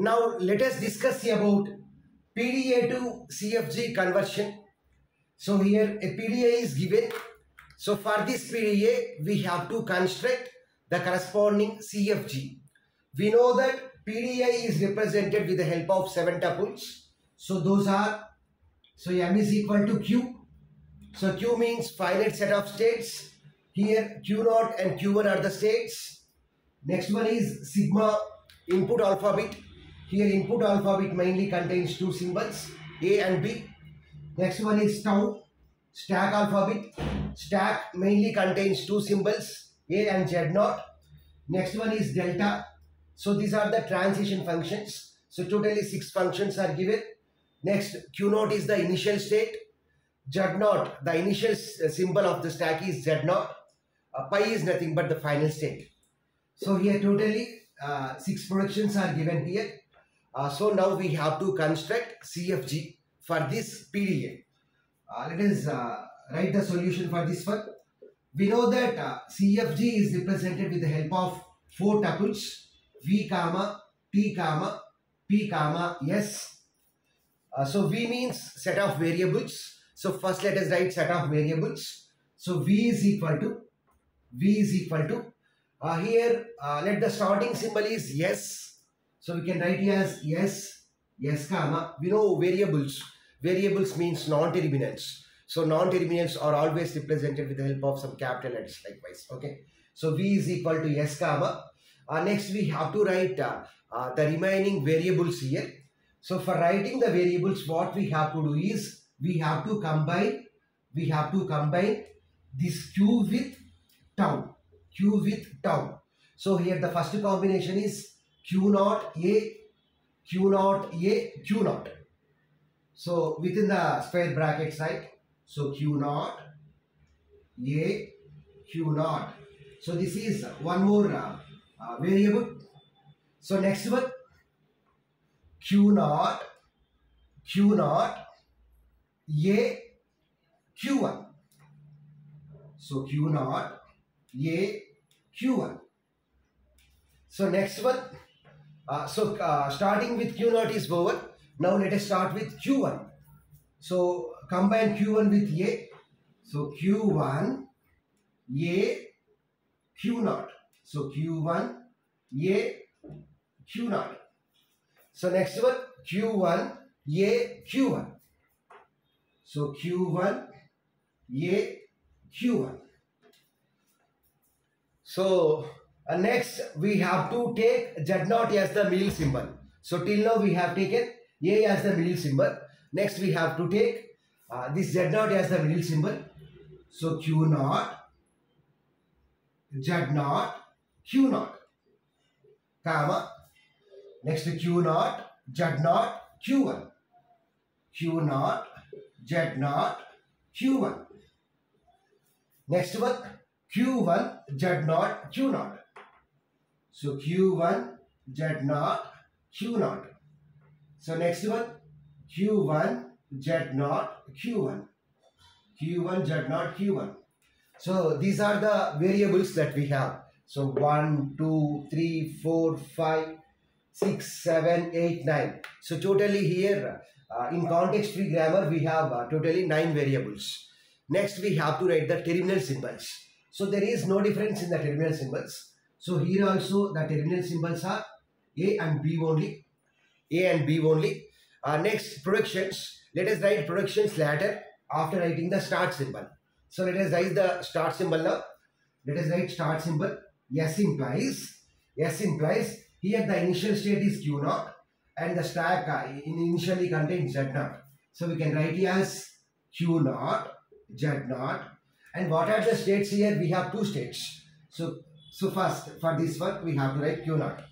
Now let us discuss about PDA to CFG conversion. So here a PDA is given. So for this PDA we have to construct the corresponding CFG. We know that PDA is represented with the help of 7 tuples. So those are, so M is equal to Q. So Q means finite set of states. Here Q0 and Q1 are the states. Next one is sigma input alphabet. Here input alphabet mainly contains 2 symbols A and B. Next one is tau stack alphabet. Stack mainly contains 2 symbols A and Z0. Next one is delta. So these are the transition functions. So totally 6 functions are given. Next, Q0 is the initial state. Z0, the initial symbol of the stack is Z0. Pi is nothing but the final state. So here totally 6 productions are given here. So now we have to construct CFG for this PDA. Let us write the solution for this one. We know that CFG is represented with the help of 4 tuples. V, T, P, S. So V means set of variables. So first let us write set of variables. So V is equal to here let the starting symbol is yes. So we can write as yes, yes, comma. We know variables. Variables means non-terminals. So non-terminals are always represented with the help of some capital letters likewise. Okay. So V is equal to yes, comma. Next we have to write the remaining variables here. So for writing the variables, what we have to do is we have to combine this Q with tau. So here the first combination is Q0 A Q0. So within the square brackets, right? So Q0 A Q0. So this is one more variable. So next one, Q0 A Q1. So Q0 A Q1. So next one, starting with Q0 is over. Now let us start with Q1. So combine Q1 with A. So Q1 A Q0. So Q1 A Q0. So next one, Q1 A Q1. So Q1 A Q1. So next we have to take Z0 as the middle symbol. So till now we have taken A as the middle symbol. Next we have to take this Z0 as the middle symbol. So Q0 Z0 Q0, comma. Next to Q0 Z0 Q1. Q0 Z0 Q1. Next one, Q1 Z0 Q0. So Q1 Z0 Q0. So next one, Q1 Z0 Q1. Q1 Z0 Q1. So these are the variables that we have. So 1, 2, 3, 4, 5, 6, 7, 8, 9. So totally here in context free grammar we have totally 9 variables. Next we have to write the terminal symbols. So there is no difference in the terminal symbols. So here also the terminal symbols are A and B only. Next, productions. Let us write productions later after writing the start symbol. So let us write the start symbol now. Let us write start symbol. S implies here the initial state is Q0 and the stack initially contains Z0. So we can write as Q0 Z0. And what are the states here? We have 2 states. So first for this one we have to write Q0.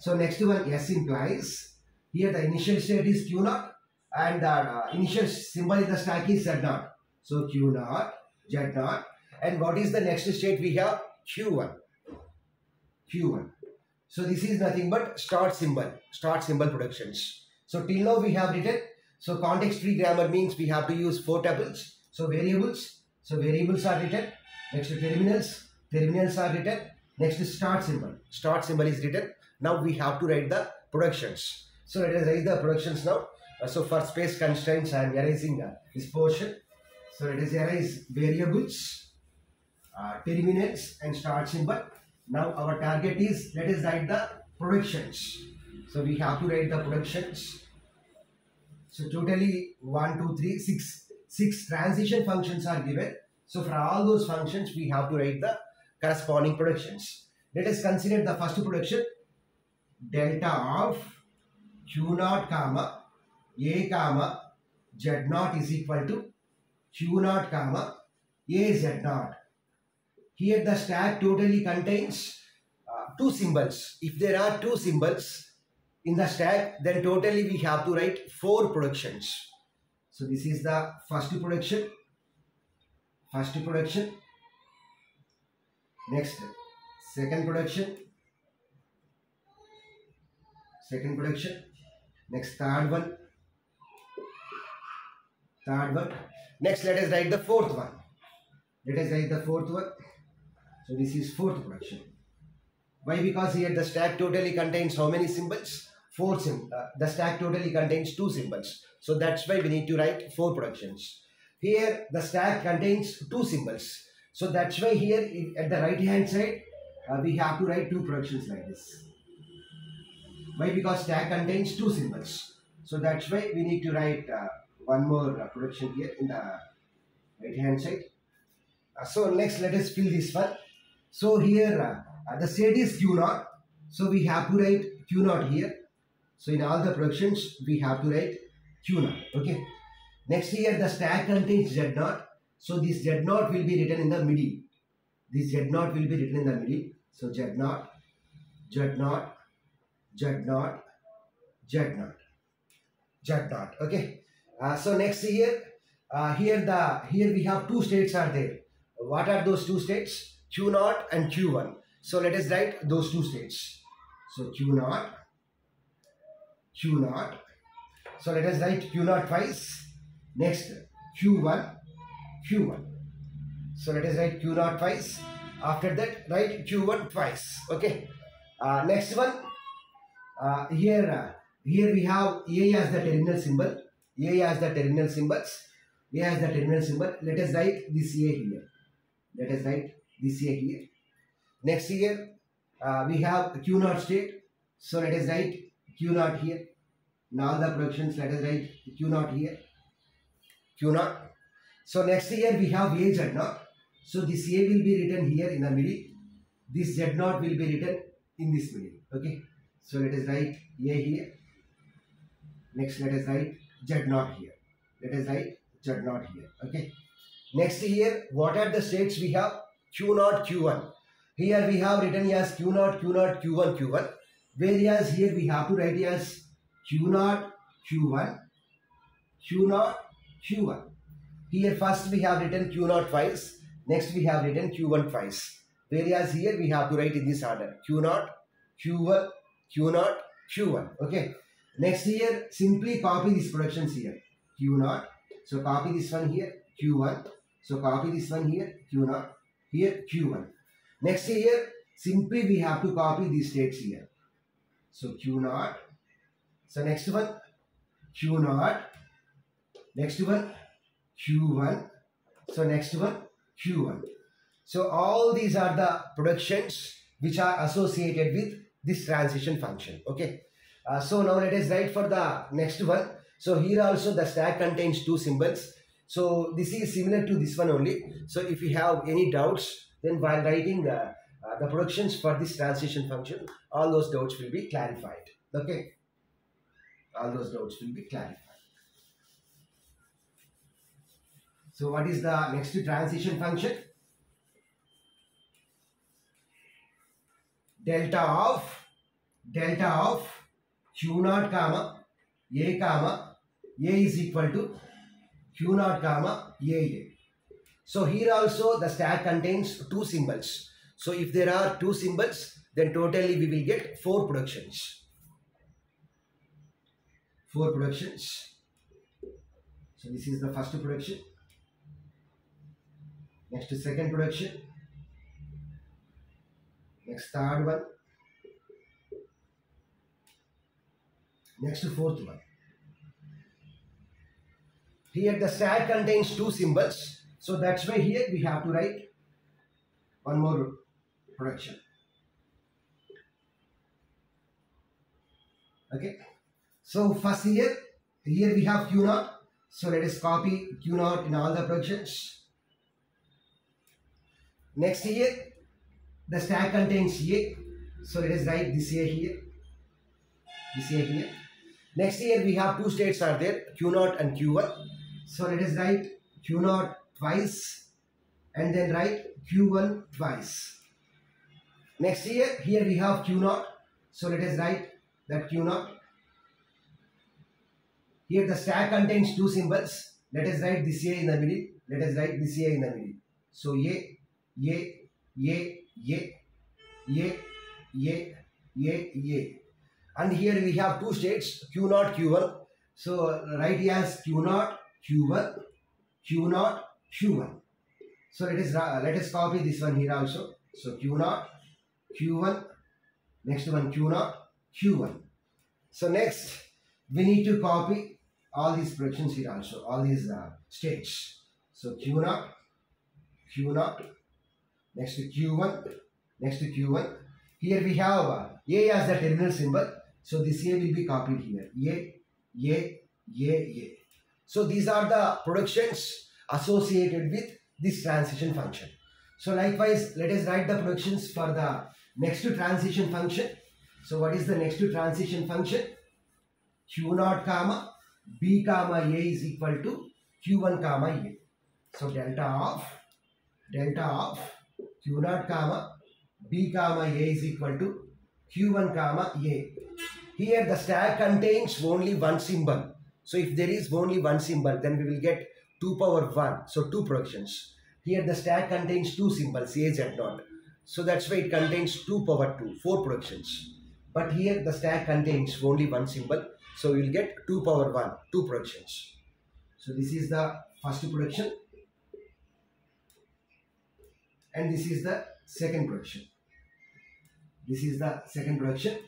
So next one, S implies here the initial state is Q0 and the initial symbol in the stack is Z0. So Q0 Z0. And what is the next state we have? Q1. So this is nothing but start symbol productions. So till now we have written, so context free grammar means we have to use 4 tuples. So variables are written. Next to terminals are written. Next to start symbol is written. Now we have to write the productions. So let us raise the productions now. So for space constraints, I am erasing this portion. So let us erase variables, terminals and start symbol. Now our target is, let us write the productions. So we have to write the productions. So totally 6 transition functions are given. So for all those functions, we have to write the corresponding productions. Let us consider the first production, delta of Q0 comma A comma Z0 is equal to Q0 comma AZ0. Here the stack totally contains two symbols. If there are two symbols in the stack, then totally we have to write 4 productions. So this is the first production. Next, second production. Next, third one. Next, let us write the fourth one. So this is fourth production. Why? Because here the stack totally contains how many symbols? 4 symbols. The stack totally contains 2 symbols. So that's why we need to write 4 productions. Here the stack contains 2 symbols. So that's why here at the right hand side we have to write 2 productions like this. Why? Because stack contains 2 symbols. So that's why we need to write one more production here in the right hand side. So next let us fill this one. So here the set is Q0. So we have to write Q0 here. So in all the productions we have to write Q0. Okay. Next here the stack contains Z0. So this Z0 will be written in the middle. So Z0, Z0, Z0, Z0, Z0. Okay. So next here, here we have 2 states are there. What are those 2 states? Q0 and Q1. So let us write those 2 states. So Q0. So let us write Q0 twice. Next, Q1. So let us write Q0 twice. After that, write Q1 twice. Okay. Next one. Here we have A as the terminal symbol. Let us write this A here. Next here we have Q0 state. So let us write Q0 here. Now the productions, let us write Q0 here. So next here we have AZ0. So this A will be written here in the middle. This Z0 will be written in this middle. Okay. So let us write A here. Next let us write Z0 here. Okay. Next here, what are the states we have? Q0, Q1. Here we have written as Q0, Q0, Q1, Q1. Whereas here we have to write as Q0, Q1, Q0, Q1. Here first we have written Q0 twice. Next we have written Q1 twice. Whereas here we have to write in this order. Q0, Q1, Q0, Q1. Okay. Next here, simply copy these productions here. Q0. So copy this one here. Q1. So copy this one here. Q0. Here Q1. Next here, simply we have to copy these states here. So Q0. So next one, Q0. Next one, Q1. So next one, Q1. So all these are the productions which are associated with this transition function. Okay. So now let us write for the next one. So here also the stack contains 2 symbols. So this is similar to this one only. So if you have any doubts, then while writing the productions for this transition function, all those doubts will be clarified. Okay. So what is the next transition function? Delta of Q0 comma A comma A is equal to Q0 comma A. So here also the stack contains 2 symbols. So if there are 2 symbols, then totally we will get 4 productions. So this is the first production. Next to second production. Next third one. Next, fourth one. Here the stack contains two symbols. So that's why here we have to write one more production. Okay. So first here we have Q0. So let us copy Q0 in all the productions. Next here, the stack contains A. So let us write this A here. This A here. Next here we have two states are there, Q0 and Q1. So let us write Q0 twice and then write Q1 twice. Next here we have Q0. So let us write that Q0. Here the stack contains two symbols. Let us write this A in the middle. Let us write this A in the middle. So A. And here we have two states, Q0, Q1. So write as Q0, Q1, Q0, Q1. So let us copy this one here also. So Q0, Q1, next one Q0, Q1. So next we need to copy all these productions here also, all these states. So Q0, Q0, next to Q1, next to Q1. Here we have A as the terminal symbol. So this A will be copied here. A. So these are the productions associated with this transition function. So likewise, let us write the productions for the next to transition function. So what is the next to transition function? Q0 comma B comma A is equal to Q1 comma A. So delta of Q0 comma B comma A is equal to Q1 comma A. Here the stack contains only one symbol. So if there is only one symbol, then we will get 2^1. So two productions. Here the stack contains two symbols, A, Z0. So that's why it contains 2^2, four productions. But here the stack contains only one symbol. So we will get 2^1, two productions. So this is the first production. And this is the second production. This is the second production.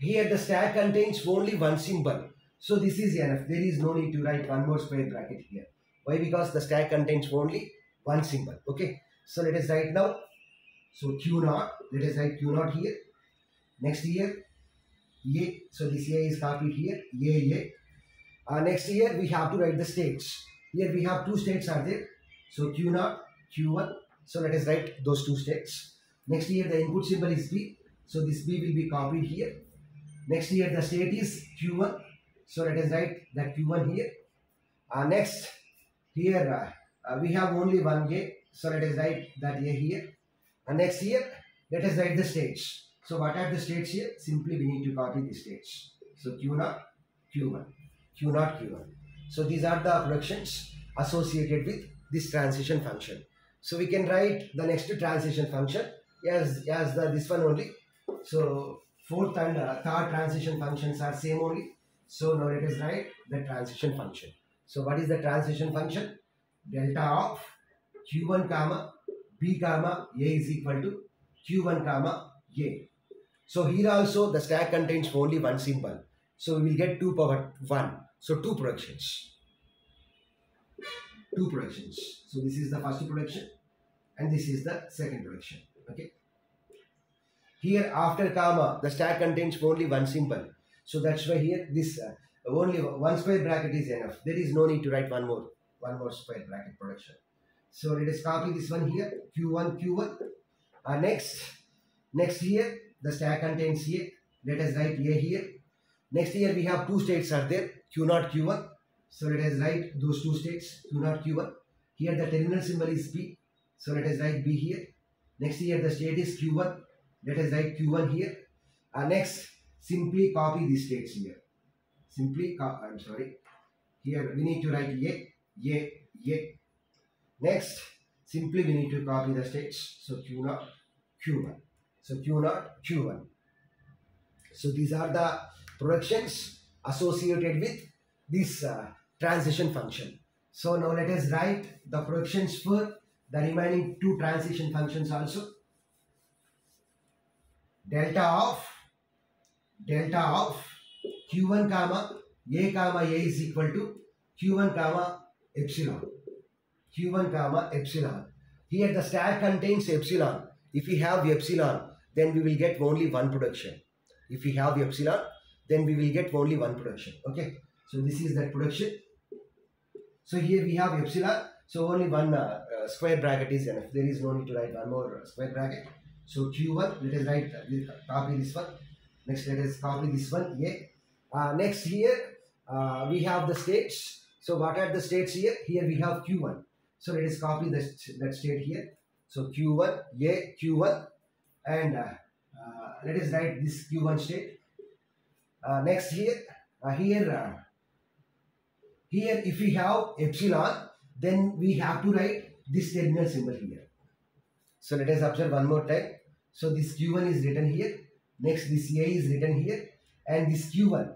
Here the stack contains only one symbol. So this is enough. There is no need to write one more square bracket here. Why? Because the stack contains only one symbol. Okay. So let us write now. So Q0. Let us write Q0 here. Next here. A. So this A is copied here. A. Next here we have to write the states. Here we have two states are there. So Q0, Q1. So let us write those two states. Next here the input symbol is B. So this B will be copied here. Next here the state is Q1. So let us write that Q1 here. Next here we have only one A. So let us write that A here. And next here let us write the states. So what are the states here? Simply we need to copy the states. So Q0, Q1, Q0, Q1. So these are the productions associated with this transition function. So we can write the next transition function as this one only. So fourth and third transition functions are same only. So now let us write the transition function. So what is the transition function? Delta of Q1 comma B comma A is equal to Q1 comma A. So here also the stack contains only one symbol. So we will get 2^1. So two productions. Two productions. So this is the first production and this is the second production. Okay. Here after comma the stack contains only one symbol. So that's why here this only one square bracket is enough. There is no need to write one more square bracket production. So let us copy this one here. Q1, Q1. Next here the stack contains A. Let us write A here. Next here we have two states are there. Q0, Q1. So let us write those two states. Q0, Q1. Here the terminal symbol is B. So let us write B here. Next here the state is Q1. Let us write Q1 here. Next, simply copy these states here. Here we need to write A. Next, simply we need to copy the states. So Q0, Q1. So Q0, Q1. So these are the productions associated with this transition function. So now let us write the productions for the remaining two transition functions also. Delta of Q1 comma A is equal to Q1 comma epsilon. Q1 comma epsilon. Here the stack contains epsilon. If we have epsilon, then we will get only one production. If we have epsilon, then we will get only one production. Okay. So this is that production. So here we have epsilon. So only one square bracket is enough. There is no need to write one more square bracket. So Q1, let us write, copy this one. Next, let us copy this one. Yeah. Next here, we have the states. So what are the states here? Here we have Q1. So let us copy that state here. So Q1, yeah, Q1. And let us write this Q1 state. Next here, here if we have epsilon, then we have to write this terminal symbol here. So let us observe one more time. So this Q1 is written here. Next this A is written here. And this Q1,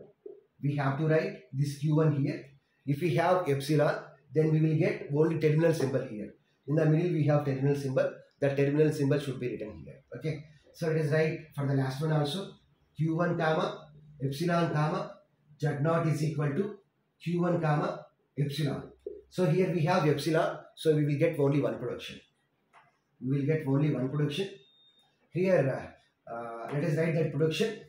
we have to write this Q1 here. If we have epsilon, then we will get only terminal symbol here. In the middle we have terminal symbol. The terminal symbol should be written here. Okay. So let us write for the last one also. Q1 comma epsilon comma Z0 is equal to Q1 comma epsilon. So here we have epsilon, so we will get only one production. We will get only one production. Here, let us write that production.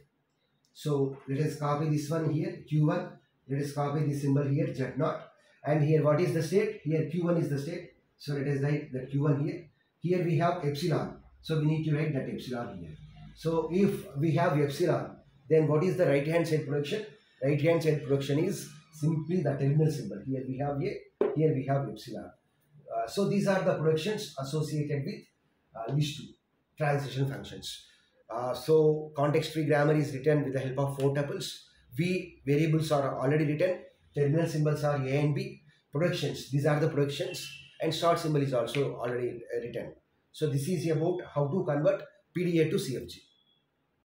So let us copy this one here, Q1. Let us copy this symbol here, Z0. And here what is the state? Here Q1 is the state. So let us write that Q1 here. Here we have epsilon. So we need to write that epsilon here. So if we have epsilon, then what is the right hand side production? Right hand side production is simply the terminal symbol. Here we have A. Here we have epsilon. So these are the productions associated with list 2 transition functions. So context free grammar is written with the help of 4 tuples. V variables are already written. Terminal symbols are A and B. Productions, these are the productions, and sort symbol is also already written. So this is about how to convert PDA to CFG.